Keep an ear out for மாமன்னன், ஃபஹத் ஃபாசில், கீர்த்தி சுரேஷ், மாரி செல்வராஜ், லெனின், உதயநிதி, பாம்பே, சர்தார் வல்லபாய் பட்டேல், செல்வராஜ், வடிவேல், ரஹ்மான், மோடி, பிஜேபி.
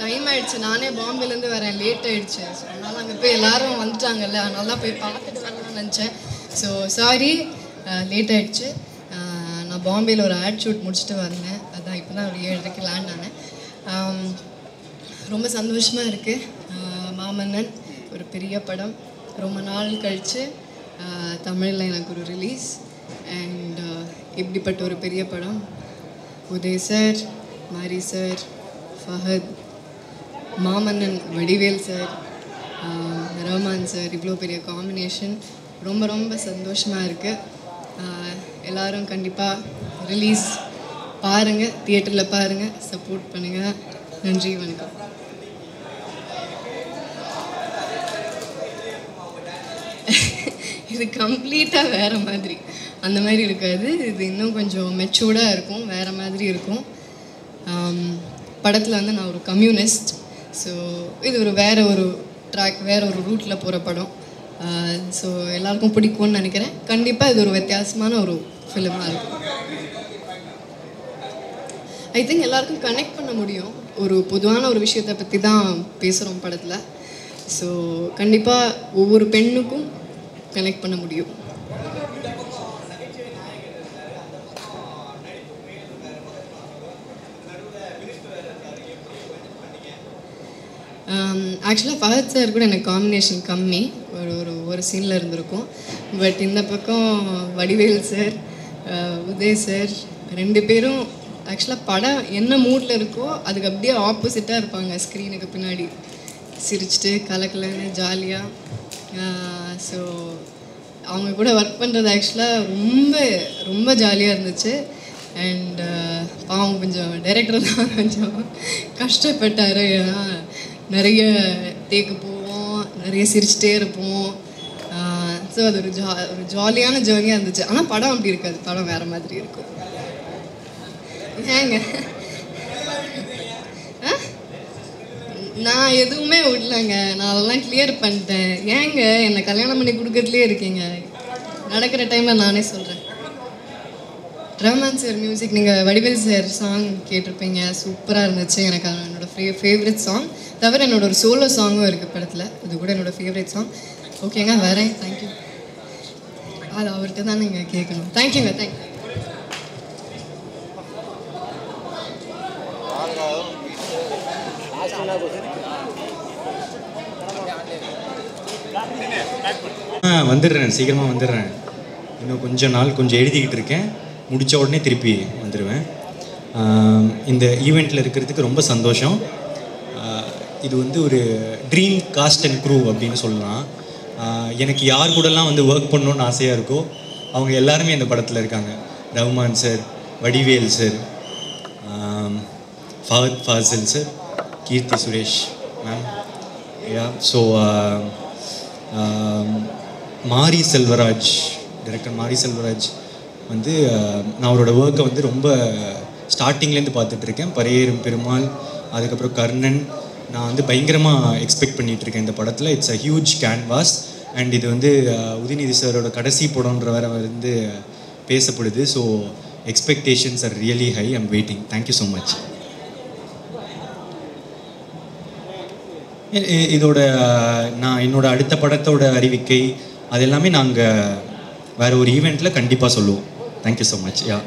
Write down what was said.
Time ஆயிடுச்சு, நானே பாம்பேலேருந்து வரேன், லேட் ஆயிடுச்சு. ஸோ அதனால அங்கே போய் எல்லாரும் வந்துட்டாங்கல்ல, நல்லா போய் பார்த்துட்டு வரணும்னு நினச்சேன். ஸோ சாரி லேட் ஆயிடுச்சு. நான் பாம்பேயில் ஒரு ஆட் ஷூட் முடிச்சுட்டு வந்தேன். அதான் இப்போ தான் ஒரு 7:30க்கு லேண்ட் ஆனேன். ரொம்ப சந்தோஷமாக இருக்குது. மாமன்னன் ஒரு பெரிய படம், ரொம்ப நாள் கழித்து தமிழில் எனக்கு ஒரு ரிலீஸ். அண்ட் இப்படிப்பட்ட ஒரு பெரிய படம் Uday sir, Mari sir, Fahadh, மாமன்னன், வடிவேல் sir, ரஹ்மான் sir, இவ்வளோ பெரிய காம்பினேஷன் ரொம்ப ரொம்ப சந்தோஷமாக இருக்குது. எல்லோரும் கண்டிப்பாக ரிலீஸ் பாருங்கள், தியேட்டரில் பாருங்கள், சப்போர்ட் பண்ணுங்கள். நன்றி, வணக்கம். இது கம்ப்ளீட்டாக வேறு மாதிரி, அந்த மாதிரி இருக்காது. இது இன்னும் கொஞ்சம் மெச்சூர்டாக இருக்கும், வேறு மாதிரி இருக்கும். படத்தில் வந்து நான் ஒரு கம்யூனிஸ்ட். ஸோ இது ஒரு வேறு ட்ராக், வேறு ஒரு ரூட்டில் போகிற படம். ஸோ எல்லாருக்கும் பிடிக்கும்னு நினைக்கிறேன். கண்டிப்பாக இது ஒரு வித்தியாசமான ஒரு ஃபிலிமாக இருக்கும். ஐ திங்க் எல்லாருக்கும் கனெக்ட் பண்ண முடியும். ஒரு பொதுவான ஒரு விஷயத்தை பற்றி தான் பேசுகிறோம் படத்தில். ஸோ கண்டிப்பாக ஒவ்வொரு பெண்ணுக்கும் கனெக்ட் பண்ண முடியும். ஆக்சுவலாக ஃபஹத் சார் கூட எனக்கு காம்பினேஷன் கம்மி, ஒரு சீனில் இருந்திருக்கும். பட் இந்த பக்கம் வடிவேல் சார், உதய் சார், ரெண்டு பேரும் ஆக்சுவலாக படம் என்ன மூடில் இருக்கோ அதுக்கு அப்படியே ஆப்போசிட்டாக இருப்பாங்க. ஸ்க்ரீனுக்கு பின்னாடி சிரிச்சுட்டு கலக்கலன்னு ஜாலியாக. ஸோ அவங்க கூட ஒர்க் பண்ணுறது ஆக்சுவலாக ரொம்ப ரொம்ப ஜாலியாக இருந்துச்சு. அண்ட் அவங்க கொஞ்சம் டைரக்டர் தான் கொஞ்சம் கஷ்டப்பட்டார். ஏன்னா நிறைய டேக்கு போவோம், நிறைய சிரிச்சுட்டே இருப்போம். ஸோ அது ஒரு ஜாலியான ஜேர்னியாக இருந்துச்சு. ஆனால் படம் அப்படி இருக்காது, படம் வேறு மாதிரி இருக்கும். ஏங்க நான் எதுவுமே விடலைங்க, நான் அதெல்லாம் கிளியர் பண்ணிட்டேன். ஏங்க என்னை கல்யாணம் பண்ணி கொடுக்கறதுலே இருக்கீங்க, நடக்கிற டைமில் நானே சொல்கிறேன். ரஹ்மான் சார் மியூசிக், நீங்கள் வடிவேல் சார் சாங் கேட்டிருப்பீங்க, சூப்பராக இருந்துச்சு. எனக்கு என்னோடய ஃபேவரட் சாங் தவிர என்னோடய ஒரு சோலோ சாங்கும் இருக்குது படத்தில், அது கூட என்னோடய ஃபேவரட் சாங். ஓகேங்க, வரேன். தேங்க்யூ. அது அவர்கிட்ட தான் நீங்கள் கேட்கணும். தேங்க்யூங்க, தேங்க்யூ. வந்துடுறேன், சீக்கிரமாக வந்துடுறேன். இன்னும் கொஞ்சம் நாள் கொஞ்சம் எழுதிக்கிட்டு இருக்கேன், முடித்த உடனே திருப்பி வந்துடுவேன். இந்த ஈவெண்ட்டில் இருக்கிறதுக்கு ரொம்ப சந்தோஷம். இது வந்து ஒரு ட்ரீம் காஸ்ட் அண்ட் க்ரூ அப்படின்னு சொல்லலாம். எனக்கு யார் கூடலாம் வந்து ஒர்க் பண்ணணுன்னு ஆசையாக இருக்கோ அவங்க எல்லாருமே இந்த படத்தில் இருக்காங்க. ரஹ்மான் sir, வடிவேல் sir, ஃபஹத் ஃபாசில் sir, கீர்த்தி சுரேஷ் ma'am, yeah so மாரி செல்வராஜ், director மாரி செல்வராஜ் வந்து நான் அவரோட ஒர்க்கை வந்து ரொம்ப ஸ்டார்டிங்லேருந்து பார்த்துட்ருக்கேன். பரையேறும் பெருமாள், அதுக்கப்புறம் கர்ணன், நான் வந்து பயங்கரமாக எக்ஸ்பெக்ட் பண்ணிகிட்ருக்கேன் இந்த படத்தில். It's a huge canvas. And இது வந்து உதயநிதி சாரோட கடைசி படம்ன்ற வேற வந்து பேசப்படுது. So expectations are really high. I'm waiting. Thank you so much. இதோட நான் என்னோடய அடுத்த படத்தோட அறிவிக்கை அதெல்லாமே நாங்கள் வேறு ஒரு ஈவெண்ட்டில் கண்டிப்பாக சொல்லுவோம். Thank you so much. யா.